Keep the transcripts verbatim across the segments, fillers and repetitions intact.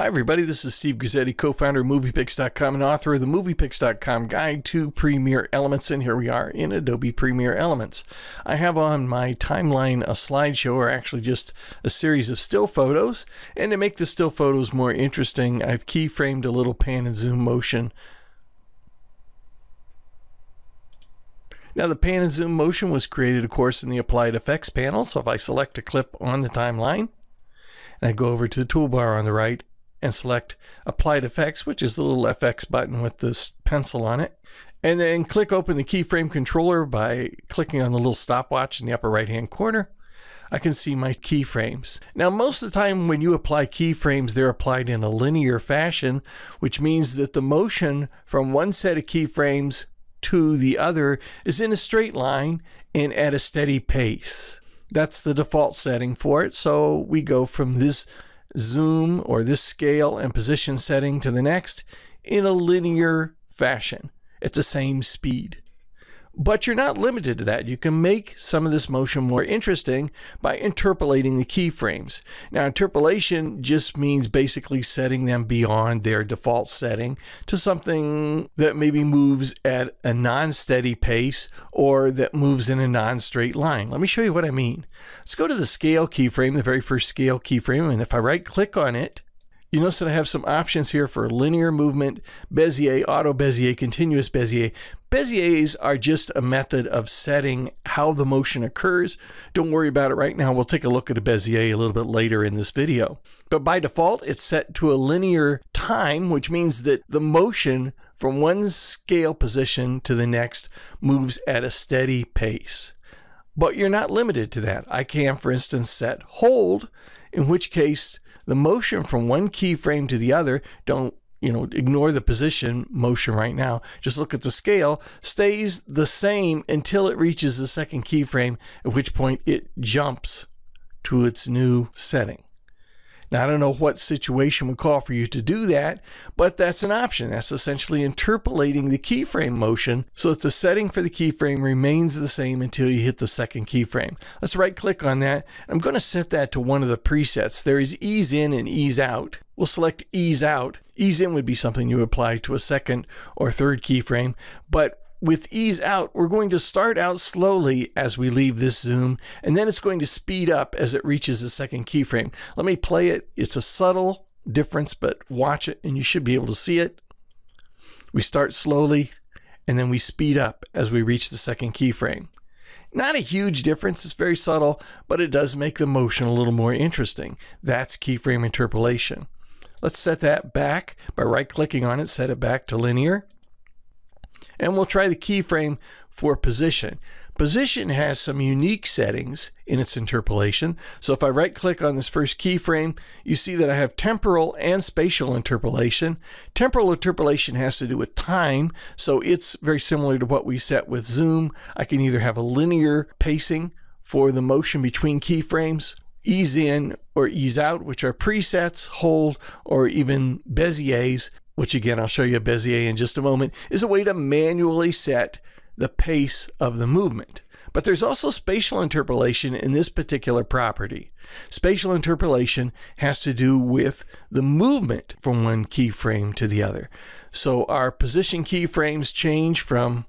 Hi everybody, this is Steve Grisetti, co-founder of MoviePix dot com and author of the MoviePix dot com Guide to Premiere Elements, and here we are in Adobe Premiere Elements. I have on my timeline a slideshow, or actually just a series of still photos, and to make the still photos more interesting, I've keyframed a little pan and zoom motion. Now the pan and zoom motion was created, of course, in the Applied Effects panel, so if I select a clip on the timeline, and I go over to the toolbar on the right, and select Applied Effects, which is the little F X button with this pencil on it, and then click open the keyframe controller by clicking on the little stopwatch in the upper right hand corner. I can see my keyframes. Now most of the time when you apply keyframes, they're applied in a linear fashion, which means that the motion from one set of keyframes to the other is in a straight line and at a steady pace. That's the default setting for it, so we go from this zoom or this scale and position setting to the next in a linear fashion at the same speed. But you're not limited to that. You can make some of this motion more interesting by interpolating the keyframes. Now interpolation just means basically setting them beyond their default setting to something that maybe moves at a non-steady pace or that moves in a non-straight line. Let me show you what I mean. Let's go to the scale keyframe, the very first scale keyframe, and if I right click on it, you notice that I have some options here for linear movement, Bezier, auto Bezier, continuous Bezier. Beziers are just a method of setting how the motion occurs. Don't worry about it right now. We'll take a look at a Bezier a little bit later in this video. But by default, it's set to a linear time, which means that the motion from one scale position to the next moves at a steady pace. But you're not limited to that. I can, for instance, set hold, in which case the motion from one keyframe to the other, don't, you know, ignore the position motion right now, just look at the scale, stays the same until it reaches the second keyframe, at which point it jumps to its new setting. Now, I don't know what situation would call for you to do that, but that's an option. That's essentially interpolating the keyframe motion so that the setting for the keyframe remains the same until you hit the second keyframe. Let's right click on that. I'm going to set that to one of the presets. There is ease in and ease out. We'll select ease out. Ease in would be something you apply to a second or third keyframe, but with ease out, we're going to start out slowly as we leave this zoom, and then it's going to speed up as it reaches the second keyframe. Let me play it. It's a subtle difference, but watch it and you should be able to see it. We start slowly and then we speed up as we reach the second keyframe. Not a huge difference, it's very subtle, but it does make the motion a little more interesting. That's keyframe interpolation. Let's set that back by right-clicking on it, set it back to linear. And we'll try the keyframe for position. Position has some unique settings in its interpolation. So if I right click on this first keyframe, you see that I have temporal and spatial interpolation. Temporal interpolation has to do with time, so it's very similar to what we set with zoom. I can either have a linear pacing for the motion between keyframes, ease in or ease out, which are presets, hold, or even Beziers, which again, I'll show you a Bezier in just a moment, is a way to manually set the pace of the movement. But there's also spatial interpolation in this particular property. Spatial interpolation has to do with the movement from one keyframe to the other. So our position keyframes change from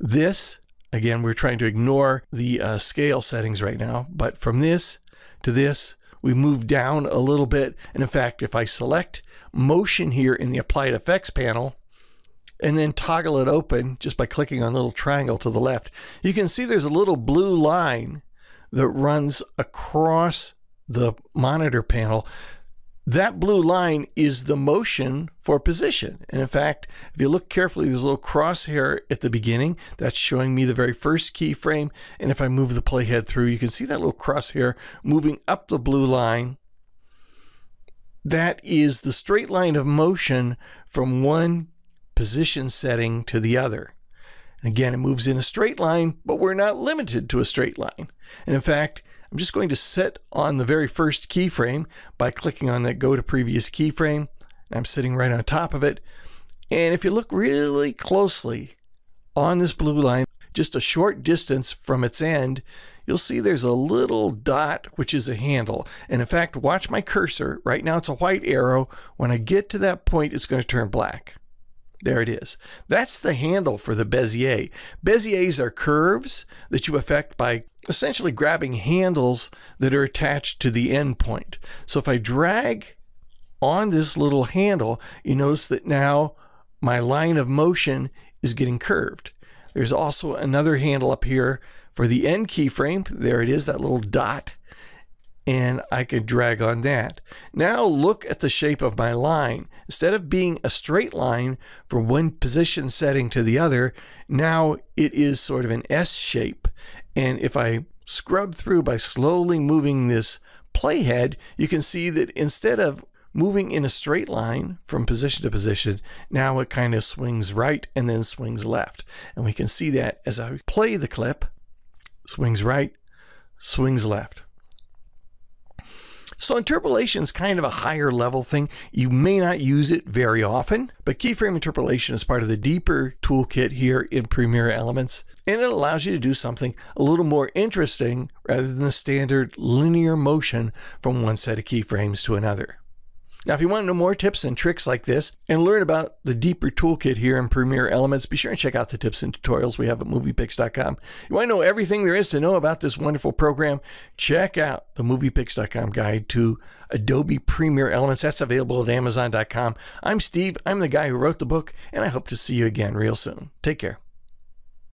this, again, we're trying to ignore the uh, scale settings right now, but from this to this, we move down a little bit, and in fact, if I select motion here in the Applied Effects panel and then toggle it open just by clicking on the little triangle to the left, you can see there's a little blue line that runs across the monitor panel. That blue line is the motion for position. And in fact, if you look carefully, there's a little crosshair at the beginning that's showing me the very first keyframe. And if I move the playhead through, you can see that little crosshair moving up the blue line. That is the straight line of motion from one position setting to the other. And again, it moves in a straight line, but we're not limited to a straight line. And in fact, I'm just going to set on the very first keyframe by clicking on that go to previous keyframe. I'm sitting right on top of it. And if you look really closely on this blue line, just a short distance from its end, you'll see there's a little dot, which is a handle. And in fact, watch my cursor. Right now it's a white arrow. When I get to that point, it's going to turn black. There it is. That's the handle for the Bezier. Beziers are curves that you affect by essentially grabbing handles that are attached to the end point. So if I drag on this little handle, you notice that now my line of motion is getting curved. There's also another handle up here for the end keyframe. There it is, that little dot. And I could drag on that. Now look at the shape of my line. Instead of being a straight line from one position setting to the other, now it is sort of an S shape. And if I scrub through by slowly moving this playhead, you can see that instead of moving in a straight line from position to position, now it kind of swings right and then swings left. And we can see that as I play the clip, swings right, swings left. So interpolation is kind of a higher level thing. You may not use it very often, but keyframe interpolation is part of the deeper toolkit here in Premiere Elements, and it allows you to do something a little more interesting rather than the standard linear motion from one set of keyframes to another. Now, if you want to know more tips and tricks like this and learn about the deeper toolkit here in Premiere Elements, be sure and check out the tips and tutorials we have at Movie Pix dot com. You want to know everything there is to know about this wonderful program? Check out the Movie Pix dot com guide to Adobe Premiere Elements. That's available at Amazon dot com. I'm Steve. I'm the guy who wrote the book, and I hope to see you again real soon. Take care.